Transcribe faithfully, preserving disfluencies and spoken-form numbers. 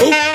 Ooh.